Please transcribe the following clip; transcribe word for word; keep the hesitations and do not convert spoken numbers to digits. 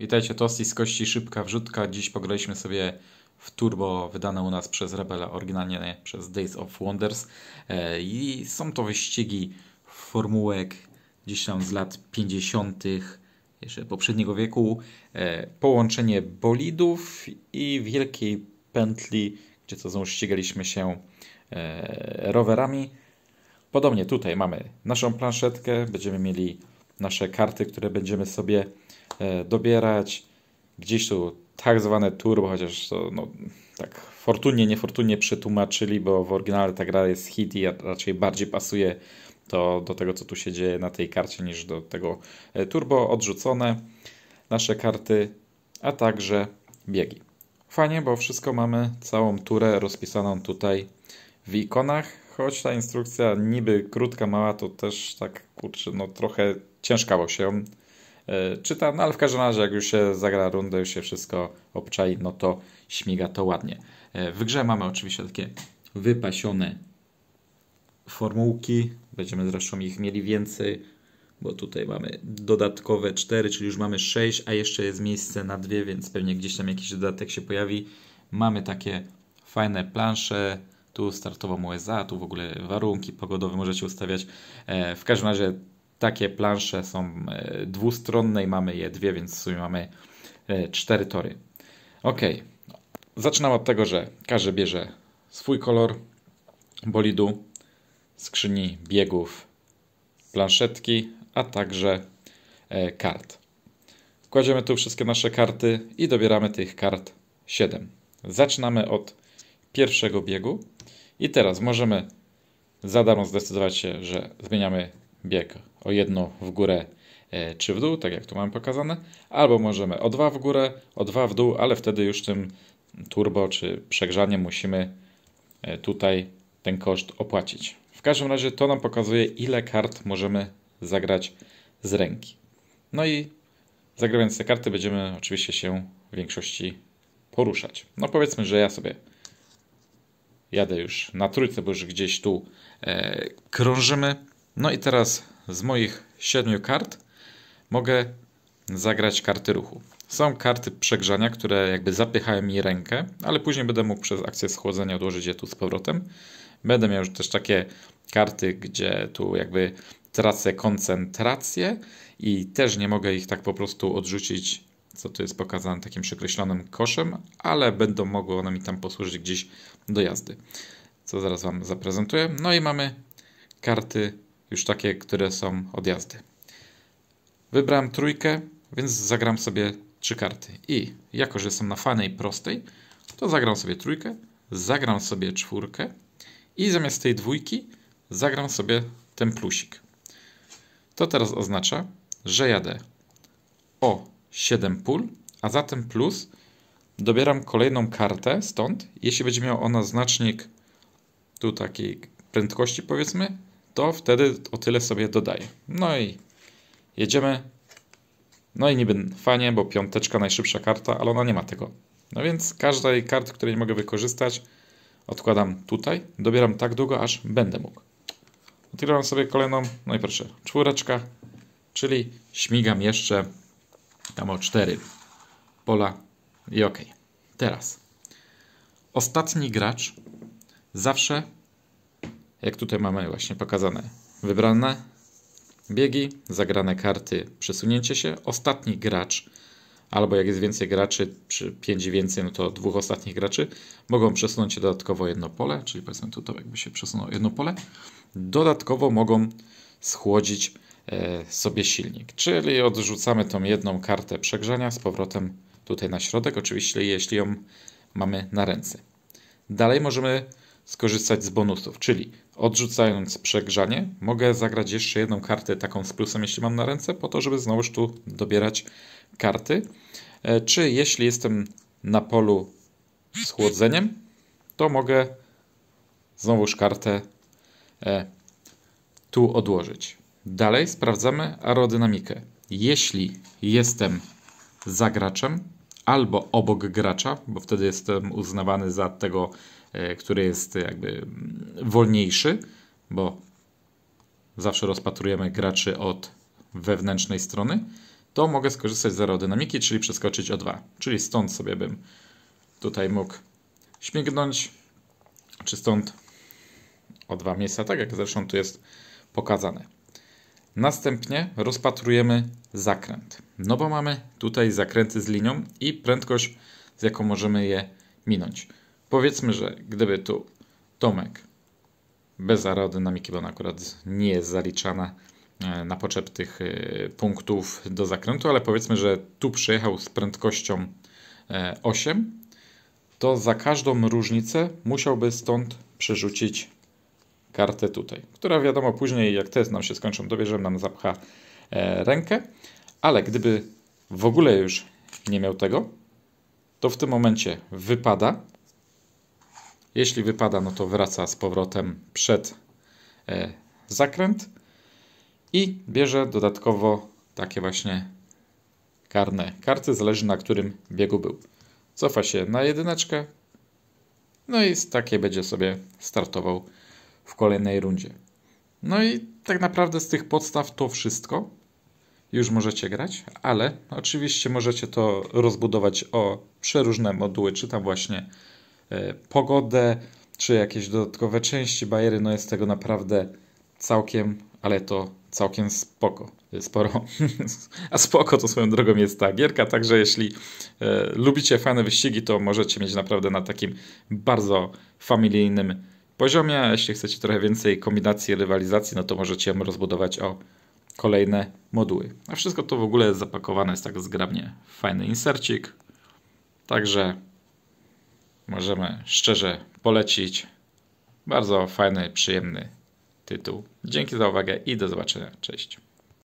Witajcie, Tosti z Kości Szybka Wrzutka. Dziś pograliśmy sobie w Turbo, wydane u nas przez Rebella, oryginalnie nie, przez Days of Wonders. I są to wyścigi formułek gdzieś tam z lat pięćdziesiątych jeszcze poprzedniego wieku. Połączenie bolidów i wielkiej pętli, gdzie to znowu ścigaliśmy się rowerami. Podobnie tutaj mamy naszą planszetkę, będziemy mieli nasze karty, które będziemy sobie e, dobierać. Gdzieś tu tak zwane turbo, chociaż to no, tak fortunnie, niefortunnie przetłumaczyli, bo w oryginale ta gra jest hit i raczej bardziej pasuje to do tego, co tu się dzieje na tej karcie, niż do tego turbo. Odrzucone nasze karty, a także biegi. Fajnie, bo wszystko mamy, całą turę rozpisaną tutaj w ikonach. Choć ta instrukcja niby krótka, mała, to też tak, kurczę, no trochę ciężkało się ją e, czyta, no ale w każdym razie jak już się zagra rundę, już się wszystko obczai, no to śmiga to ładnie. E, w grze mamy oczywiście takie wypasione formułki, będziemy zresztą ich mieli więcej, bo tutaj mamy dodatkowe cztery, czyli już mamy sześć, a jeszcze jest miejsce na dwie, więc pewnie gdzieś tam jakiś dodatek się pojawi. Mamy takie fajne plansze. Tu startową U S A, tu w ogóle warunki pogodowe możecie ustawiać. W każdym razie takie plansze są dwustronne i mamy je dwie, więc w sumie mamy cztery tory. Ok, zaczynam od tego, że każdy bierze swój kolor bolidu, skrzyni biegów, planszetki, a także kart. Kładziemy tu wszystkie nasze karty i dobieramy tych kart siedem. Zaczynamy od pierwszego biegu. I teraz możemy za darmo zdecydować się, że zmieniamy bieg o jedno w górę e, czy w dół, tak jak tu mamy pokazane, albo możemy o dwa w górę, o dwa w dół, ale wtedy już tym turbo czy przegrzaniem musimy e, tutaj ten koszt opłacić. W każdym razie to nam pokazuje, ile kart możemy zagrać z ręki. No i zagrając te karty będziemy oczywiście się w większości poruszać. No powiedzmy, że ja sobie jadę już na trójce, bo już gdzieś tu e, krążymy. No i teraz z moich siedmiu kart mogę zagrać karty ruchu. Są karty przegrzania, które jakby zapychają mi rękę, ale później będę mógł przez akcję schłodzenia odłożyć je tu z powrotem. Będę miał już też takie karty, gdzie tu jakby tracę koncentrację i też nie mogę ich tak po prostu odrzucić, co tu jest pokazane takim przekreślonym koszem, ale będą mogły one mi tam posłużyć gdzieś do jazdy, co zaraz Wam zaprezentuję. No i mamy karty już takie, które są od jazdy. Wybrałem trójkę, więc zagram sobie trzy karty. I jako, że są na fajnej prostej, to zagram sobie trójkę, zagram sobie czwórkę i zamiast tej dwójki zagram sobie ten plusik. To teraz oznacza, że jadę o siedem pól, a zatem plus dobieram kolejną kartę stąd. Jeśli będzie miała ona znacznik tu takiej prędkości powiedzmy, to wtedy o tyle sobie dodaję. No i jedziemy. No i niby fajnie, bo piąteczka najszybsza karta, ale ona nie ma tego. No więc każdej karty, której nie mogę wykorzystać, odkładam tutaj. Dobieram tak długo, aż będę mógł. Odgrywam sobie kolejną, no i proszę, czwóreczka, czyli śmigam jeszcze tam o cztery pola i ok. Teraz ostatni gracz zawsze, jak tutaj mamy właśnie pokazane, wybrane biegi, zagrane karty, przesunięcie się, ostatni gracz, albo jak jest więcej graczy, czy pięć i więcej, no to dwóch ostatnich graczy, mogą przesunąć się dodatkowo jedno pole, czyli powiedzmy tutaj jakby się przesunął jedno pole, dodatkowo mogą schłodzić sobie silnik, czyli odrzucamy tą jedną kartę przegrzania z powrotem tutaj na środek, oczywiście jeśli ją mamy na ręce. Dalej możemy skorzystać z bonusów, czyli odrzucając przegrzanie mogę zagrać jeszcze jedną kartę taką z plusem, jeśli mam na ręce, po to, żeby znowuż tu dobierać karty. Czy jeśli jestem na polu z chłodzeniem, to mogę znowuż kartę tu odłożyć. Dalej sprawdzamy aerodynamikę. Jeśli jestem za graczem albo obok gracza, bo wtedy jestem uznawany za tego, który jest jakby wolniejszy, bo zawsze rozpatrujemy graczy od wewnętrznej strony, to mogę skorzystać z aerodynamiki, czyli przeskoczyć o dwa. Czyli stąd sobie bym tutaj mógł śmignąć, czy stąd o dwa miejsca, tak jak zresztą tu jest pokazane. Następnie rozpatrujemy zakręt, no bo mamy tutaj zakręty z linią i prędkość, z jaką możemy je minąć. Powiedzmy, że gdyby tu Tomek bez aerodynamiki, bo ona akurat nie jest zaliczana na potrzeb tych punktów do zakrętu, ale powiedzmy, że tu przyjechał z prędkością osiem, to za każdą różnicę musiałby stąd przerzucić kartę tutaj, która wiadomo później, jak test nam się skończą, dobierzemy, nam zapcha rękę, ale gdyby w ogóle już nie miał tego, to w tym momencie wypada. Jeśli wypada, no to wraca z powrotem przed e, zakręt i bierze dodatkowo takie właśnie karne karty, zależy na którym biegu był. Cofa się na jedyneczkę, no i z takiej będzie sobie startował w kolejnej rundzie. No i tak naprawdę z tych podstaw to wszystko. Już możecie grać, ale oczywiście możecie to rozbudować o przeróżne moduły, czy tam właśnie pogodę, czy jakieś dodatkowe części, bajery, no jest tego naprawdę całkiem, ale to całkiem spoko, sporo. A spoko to swoją drogą jest ta gierka, także jeśli e, lubicie fajne wyścigi, to możecie mieć naprawdę na takim bardzo familijnym poziomie, a jeśli chcecie trochę więcej kombinacji, rywalizacji, no to możecie ją rozbudować o kolejne moduły. A wszystko to w ogóle jest zapakowane, jest tak zgrabnie, fajny insercik, także możemy szczerze polecić. Bardzo fajny, przyjemny tytuł. Dzięki za uwagę i do zobaczenia. Cześć.